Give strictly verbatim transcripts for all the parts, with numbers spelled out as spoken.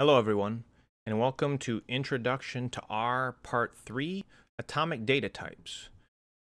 Hello everyone, and welcome to Introduction to R Part three, Atomic Data Types.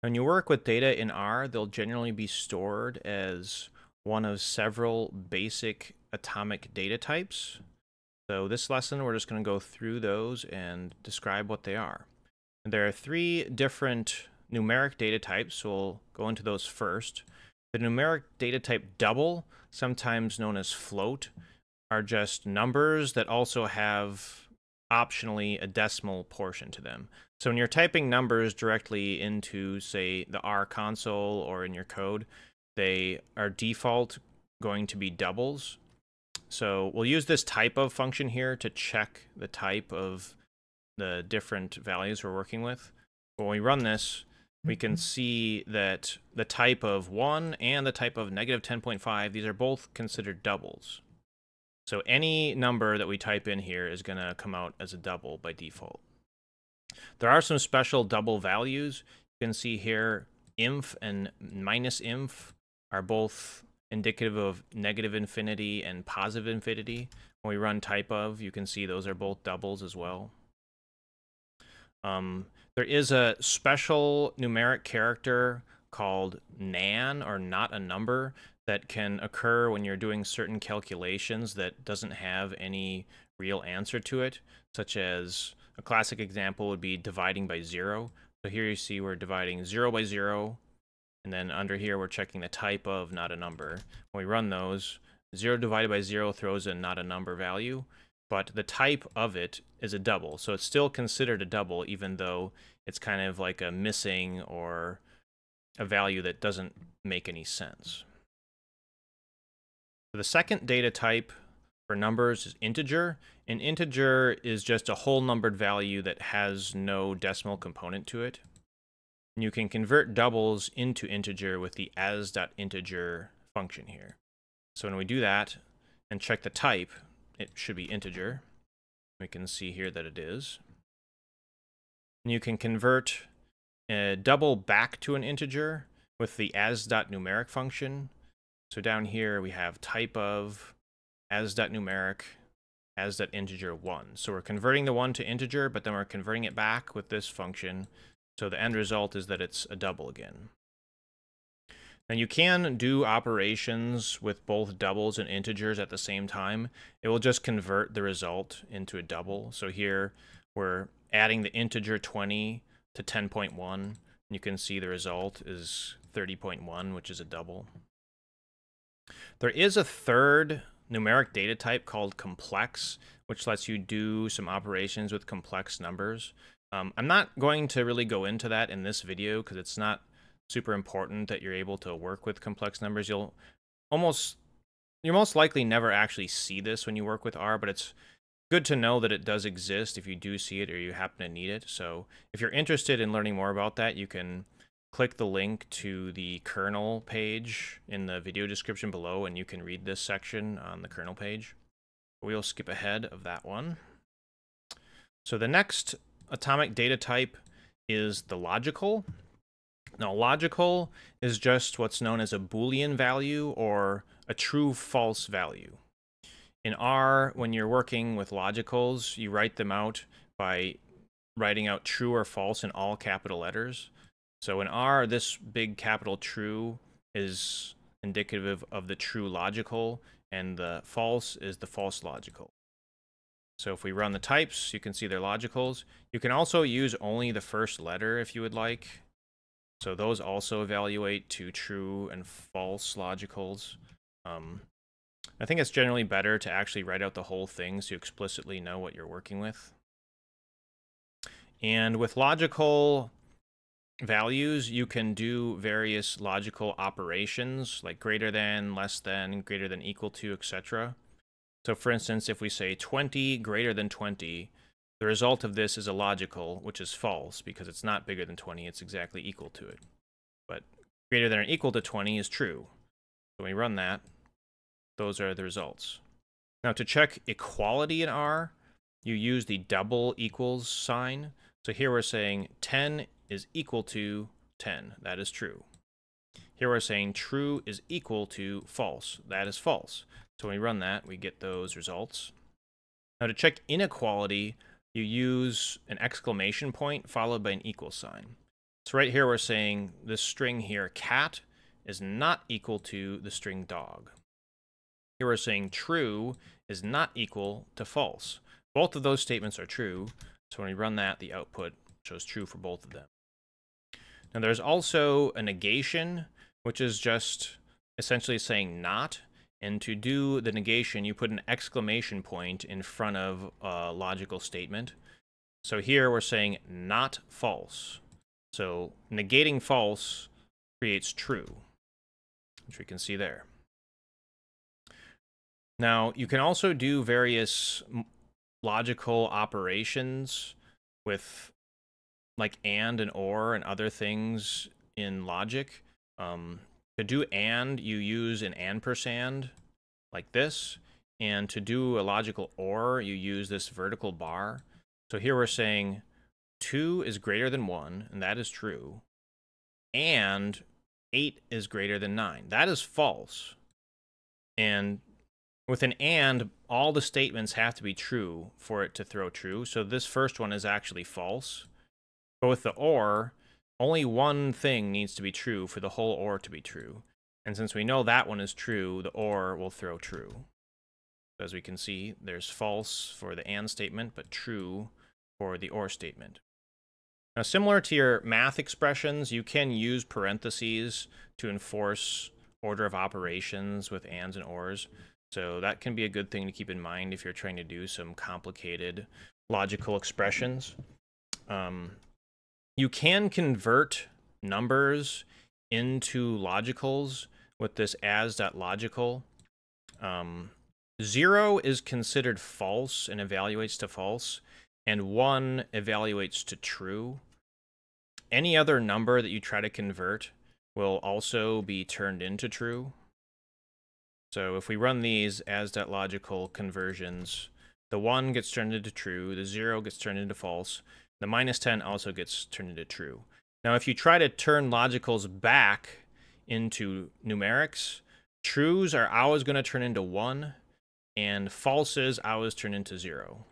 When you work with data in R, they'll generally be stored as one of several basic atomic data types. So this lesson, we're just going to go through those and describe what they are. And there are three different numeric data types, so we'll go into those first. The numeric data type double, sometimes known as float, are just numbers that also have optionally a decimal portion to them. So when you're typing numbers directly into, say, the R console or in your code, they are default going to be doubles. So we'll use this type of function here to check the type of the different values we're working with. When we run this, we can see that the type of one and the type of negative ten point five, these are both considered doubles. So any number that we type in here is going to come out as a double by default. There are some special double values. You can see here inf and minus inf are both indicative of negative infinity and positive infinity. When we run type of, you can see those are both doubles as well. Um, there is a special numeric character called nan, or not a number, that can occur when you're doing certain calculations that doesn't have any real answer to it, such as a classic example would be dividing by zero. So here you see we're dividing zero by zero, and then under here we're checking the type of not a number. When we run those, zero divided by zero throws in not a number value, but the type of it is a double. So it's still considered a double, even though it's kind of like a missing or a value that doesn't make any sense. The second data type for numbers is integer. An integer is just a whole numbered value that has no decimal component to it. And you can convert doubles into integer with the as.integer function here. So when we do that and check the type, it should be integer. We can see here that it is. And you can convert a double back to an integer with the as.numeric function. So down here we have type of, as.numeric, as.integer one. So we're converting the one to integer, but then we're converting it back with this function. So the end result is that it's a double again. Now you can do operations with both doubles and integers at the same time. It will just convert the result into a double. So here we're adding the integer twenty to ten point one. You can see the result is thirty point one, which is a double. There is a third numeric data type called complex, which lets you do some operations with complex numbers. Um, I'm not going to really go into that in this video because it's not super important that you're able to work with complex numbers. You'll almost, you're most likely never actually see this when you work with R, but it's good to know that it does exist if you do see it or you happen to need it. So if you're interested in learning more about that, you can click the link to the kernel page in the video description below, and you can read this section on the kernel page. We'll skip ahead of that one. So the next atomic data type is the logical. Now, logical is just what's known as a Boolean value or a true-false value. In R, when you're working with logicals, you write them out by writing out true or false in all capital letters. So in R, this big capital true is indicative of the true logical, and the false is the false logical. So if we run the types, you can see they're logicals. You can also use only the first letter if you would like. So those also evaluate to true and false logicals. Um, I think it's generally better to actually write out the whole thing so you explicitly know what you're working with. And with logical values, you can do various logical operations like greater than, less than, greater than equal to, et cetera. So for instance, if we say twenty greater than twenty, the result of this is a logical, which is false because it's not bigger than twenty, it's exactly equal to it. But greater than or equal to twenty is true. So when we run that, those are the results. Now to check equality in R, you use the double equals sign. So here we're saying ten is equal to ten. That is true. Here we're saying true is equal to false. That is false. So when we run that, we get those results. Now, to check inequality, you use an exclamation point followed by an equal sign. So right here, we're saying this string here, cat, is not equal to the string dog. Here we're saying true is not equal to false. Both of those statements are true. So when we run that, the output shows true for both of them. Now there's also a negation, which is just essentially saying not. And to do the negation, you put an exclamation point in front of a logical statement. So here we're saying not false. So negating false creates true, which we can see there. Now, you can also do various logical operations with like and and or and other things in logic. Um, to do and, you use an ampersand like this. And to do a logical or, you use this vertical bar. So here we're saying two is greater than one, and that is true. And eight is greater than nine. That is false. And with an and, all the statements have to be true for it to throw true. So this first one is actually false. But with the or, only one thing needs to be true for the whole or to be true. And since we know that one is true, the or will throw true. So as we can see, there's false for the and statement, but true for the or statement. Now, similar to your math expressions, you can use parentheses to enforce order of operations with ands and ors. So that can be a good thing to keep in mind if you're trying to do some complicated logical expressions. Um, you can convert numbers into logicals with this as.logical. Um, zero is considered false and evaluates to false, and one evaluates to true. Any other number that you try to convert will also be turned into true. So if we run these as.logical conversions, the one gets turned into true, the zero gets turned into false, the minus ten also gets turned into true. Now, if you try to turn logicals back into numerics, trues are always going to turn into one, and falses always turn into zero.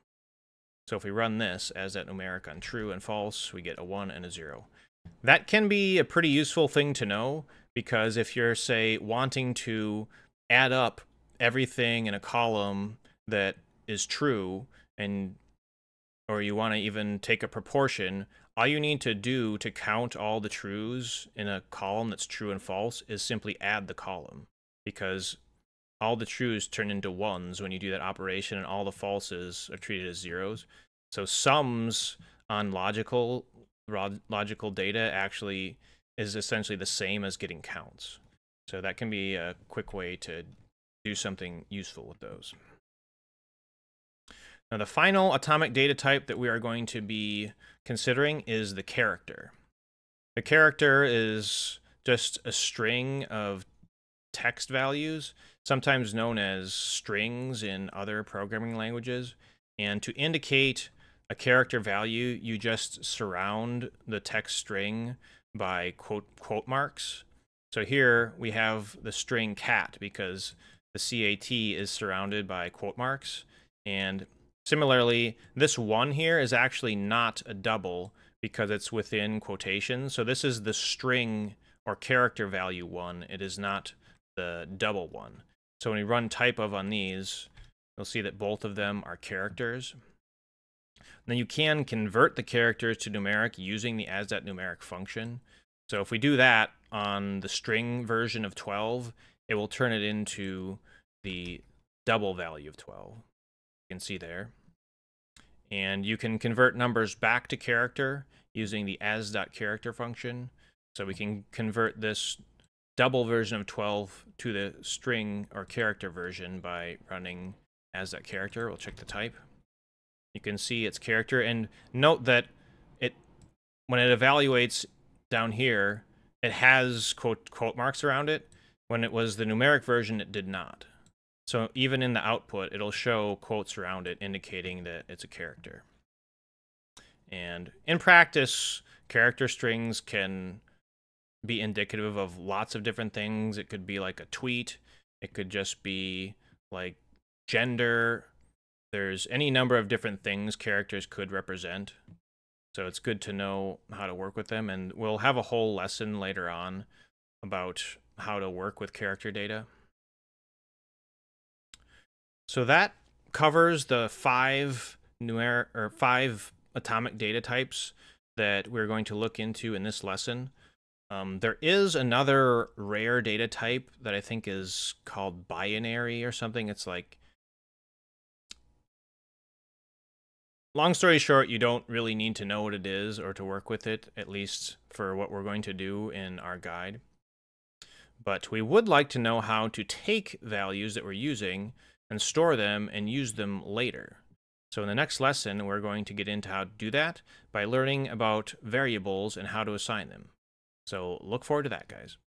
So if we run this as that numeric on true and false, we get a one and a zero. That can be a pretty useful thing to know, because if you're, say, wanting to add up everything in a column that is true, and or you want to even take a proportion, all you need to do to count all the trues in a column that's true and false is simply add the column, because all the trues turn into ones when you do that operation, and all the falses are treated as zeros. So sums on logical logical data actually is essentially the same as getting counts. So that can be a quick way to do something useful with those. Now, the final atomic data type that we are going to be considering is the character. The character is just a string of text values, sometimes known as strings in other programming languages. And to indicate a character value, you just surround the text string by quote, quote marks. So here we have the string cat because the cat is surrounded by quote marks. And similarly, this one here is actually not a double because it's within quotations. So this is the string or character value one. It is not the double one. So when we run type of on these, you'll see that both of them are characters. Then you can convert the characters to numeric using the as.numeric function. So if we do that on the string version of twelve, it will turn it into the double value of twelve. You can see there. And you can convert numbers back to character using the as.character function. So we can convert this double version of twelve to the string or character version by running as.character. We'll check the type. You can see it's character. And note that it when it evaluates down here, it has quote, quote marks around it. When it was the numeric version, it did not. So even in the output, it'll show quotes around it indicating that it's a character. And in practice, character strings can be indicative of lots of different things. It could be like a tweet. It could just be like gender, There's any number of different things characters could represent, so it's good to know how to work with them. And we'll have a whole lesson later on about how to work with character data. So that covers the five numer or five atomic data types that we're going to look into in this lesson. Um, there is another rare data type that I think is called binary or something. It's like, long story short, you don't really need to know what it is or to work with it, at least for what we're going to do in our guide. But we would like to know how to take values that we're using and store them and use them later. So in the next lesson, we're going to get into how to do that by learning about variables and how to assign them. So look forward to that, guys.